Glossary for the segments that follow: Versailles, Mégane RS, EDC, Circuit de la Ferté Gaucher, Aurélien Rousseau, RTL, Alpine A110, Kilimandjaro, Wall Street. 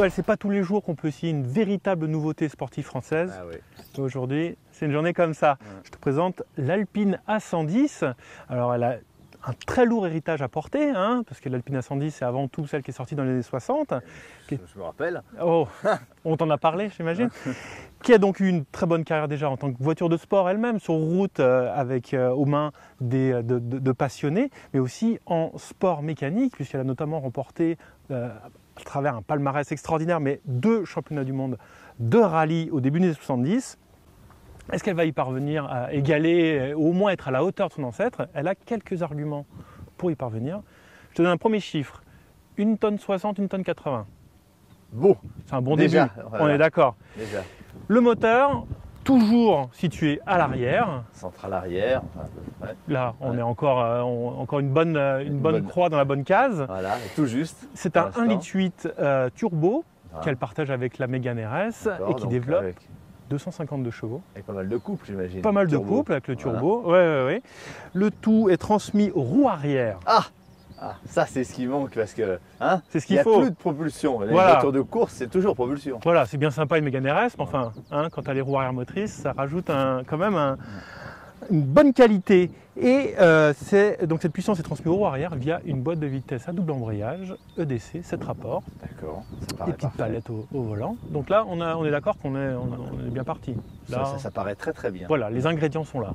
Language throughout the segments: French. Antoine, c'est pas tous les jours qu'on peut essayer une véritable nouveauté sportive française. Ah ouais. Aujourd'hui, c'est une journée comme ça. Ouais. Je te présente l'Alpine A110. Alors, elle a un très lourd héritage à porter, hein, parce que l'Alpine A110, c'est avant tout celle qui est sortie dans les années 60. Je me rappelle. Oh, on t'en a parlé, j'imagine. Qui a donc eu une très bonne carrière déjà en tant que voiture de sport elle-même, sur route avec aux mains de passionnés, mais aussi en sport mécanique, puisqu'elle a notamment remporté à travers un palmarès extraordinaire, mais 2 championnats du monde de rallye au début des années 70. Est-ce qu'elle va y parvenir à égaler, ou au moins être à la hauteur de son ancêtre? Elle a quelques arguments pour y parvenir. Je te donne un premier chiffre, 1,60 tonnes, 1,80 tonnes. Bon, c'est un bon déjà, début, voilà. On est d'accord. Le moteur, toujours situé à l'arrière. Central arrière. Enfin, ouais. Là, on est encore une bonne croix dans la bonne case. Voilà, tout juste. C'est un 1,8 litre turbo qu'elle partage avec la Mégane RS et qui développe... 252 chevaux. Et pas mal de couples, j'imagine. Pas mal de couples avec le turbo. Voilà. Ouais. Le tout est transmis roue arrière. Ah, ça c'est ce qui manque parce que hein, c'est ce qu'il faut. Il n'y a plus de propulsion. Voilà. Les voitures de course, c'est toujours propulsion. Voilà, c'est bien sympa une Mégane RS, mais enfin, hein, quand tu as les roues arrière motrices, ça rajoute une bonne qualité. Et donc cette puissance est transmise aux roues arrière via une boîte de vitesse à double embrayage, EDC, 7 rapports. D'accord. Des petites palettes au volant. Donc là, on est d'accord qu'on est bien parti. Là, ça paraît très très bien. Voilà, les ingrédients sont là.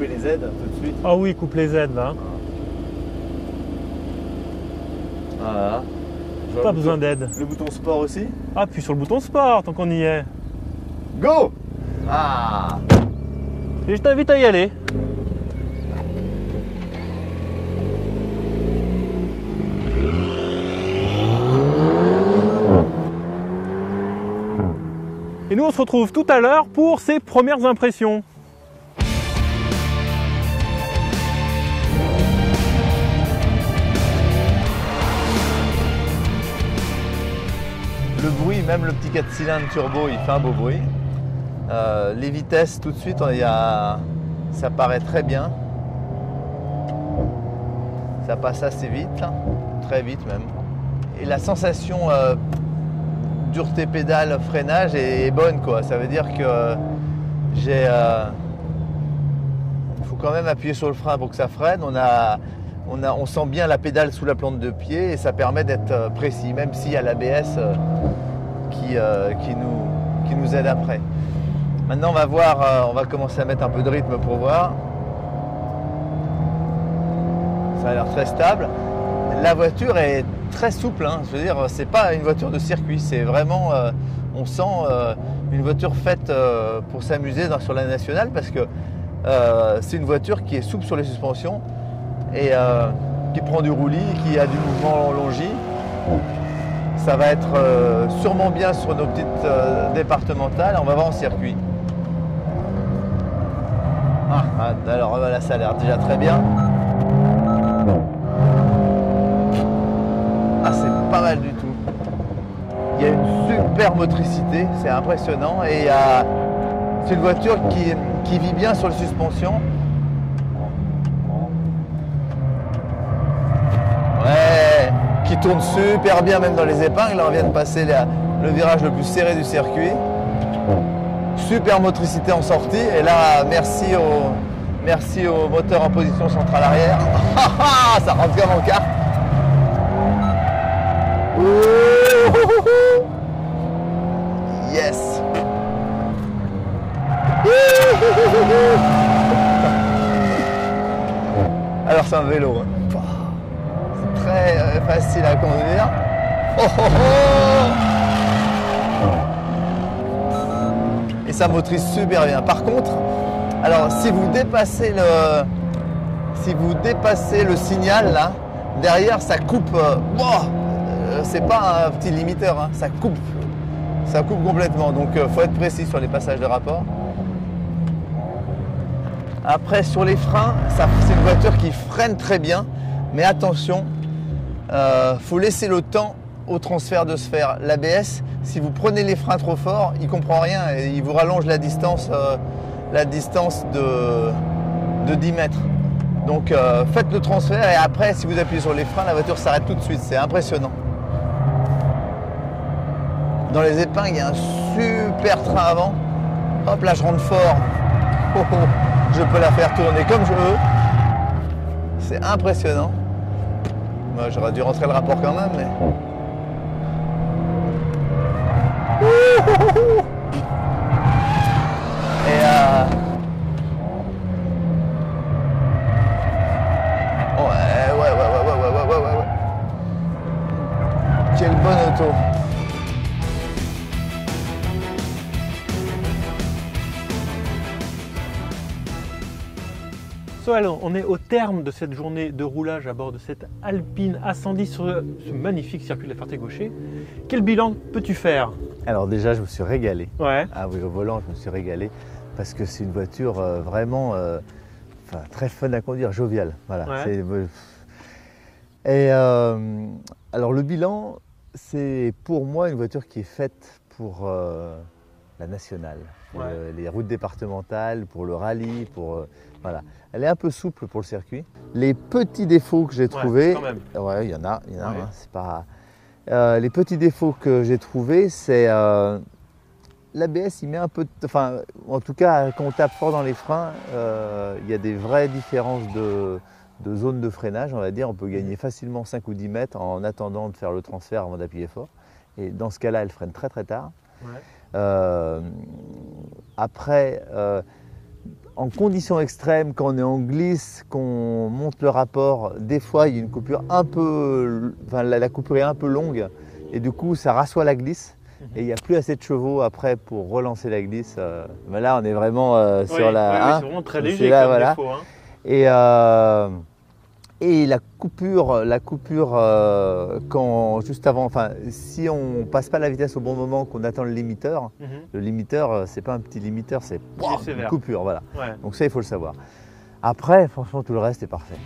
Les Z tout de suite. Ah oui, coupe les Z là. Voilà. Pas besoin d'aide. Le bouton sport aussi. Ah, puis sur le bouton sport tant qu'on y est. Go. Et je t'invite à y aller. Et nous on se retrouve tout à l'heure pour ses premières impressions. Le bruit, même le petit 4 cylindres turbo, il fait un beau bruit. Les vitesses, tout de suite, ça paraît très bien. Ça passe assez vite, hein. Très vite même. Et la sensation dureté pédale, freinage est bonne, quoi. Ça veut dire que faut quand même appuyer sur le frein pour que ça freine. On sent bien la pédale sous la plante de pied et ça permet d'être précis, même s'il y a l'ABS qui nous aide après. Maintenant, on va voir, on va commencer à mettre un peu de rythme pour voir. Ça a l'air très stable. La voiture est très souple, hein. Je veux dire, c'est pas une voiture de circuit, c'est vraiment, on sent une voiture faite pour s'amuser sur la nationale parce que c'est une voiture qui est souple sur les suspensions. Et qui prend du roulis, qui a du mouvement longi. Ça va être sûrement bien sur nos petites départementales. On va voir en circuit. Alors là, ça a l'air déjà très bien. C'est pas mal du tout. Il y a une super motricité, c'est impressionnant. Et c'est une voiture qui vit bien sur les suspensions. Qui tourne super bien même dans les épingles. Là, on vient de passer le virage le plus serré du circuit. Super motricité en sortie. Et là, merci au moteur en position centrale arrière. Ça rentre comme en carte. Yes. Alors c'est un vélo. Hein. Très facile à conduire. Et ça motorise super bien. Par contre, alors si vous dépassez le signal là, derrière ça coupe. C'est pas un petit limiteur, hein, ça coupe complètement. Donc faut être précis sur les passages de rapport. Après sur les freins, c'est une voiture qui freine très bien, mais attention. Faut laisser le temps au transfert de se faire. L'ABS, si vous prenez les freins trop fort, il comprend rien et il vous rallonge la distance de 10 mètres. Donc faites le transfert et après, si vous appuyez sur les freins, la voiture s'arrête tout de suite. C'est impressionnant. Dans les épingles, il y a un super train avant. Hop là, je rentre fort. Oh, oh, je peux la faire tourner comme je veux. C'est impressionnant. Moi, j'aurais dû rentrer le rapport quand même, mais... Ouais. Quelle bonne auto. So, alors, on est au terme de cette journée de roulage à bord de cette Alpine A110 sur ce magnifique circuit de la Ferté Gaucher. Quel bilan peux-tu faire? Alors déjà, je me suis régalé. Ouais. Ah oui, au volant, je me suis régalé parce que c'est une voiture vraiment très fun à conduire, joviale. Voilà. Ouais. Et alors le bilan, c'est pour moi une voiture qui est faite pour la nationale, pour ouais. Les routes départementales, pour le rallye, pour voilà. Elle est un peu souple pour le circuit. Les petits défauts que j'ai trouvés, ouais, il y en a. Ouais. Hein, c'est pas. Les petits défauts que j'ai trouvés, c'est l'ABS, il met un peu de... Enfin, en tout cas, quand on tape fort dans les freins, il y a des vraies différences de zone de freinage, on va dire. On peut gagner facilement 5 ou 10 mètres en attendant de faire le transfert avant d'appuyer fort. Et dans ce cas-là, elle freine très très tard. Ouais. Après, en conditions extrêmes, quand on est en glisse, qu'on monte le rapport, des fois il y a une coupure un peu, enfin, la coupure est un peu longue et du coup ça rassoit la glisse et il n'y a plus assez de chevaux après pour relancer la glisse. Mais là on est vraiment sur la, c'est vraiment très léger là, voilà. Défaut, hein. Et la coupure quand juste avant, enfin si on passe pas la vitesse au bon moment, qu'on attend le limiteur, le limiteur c'est pas un petit limiteur, c'est une coupure, voilà. Ouais. Donc ça il faut le savoir. Après franchement tout le reste est parfait.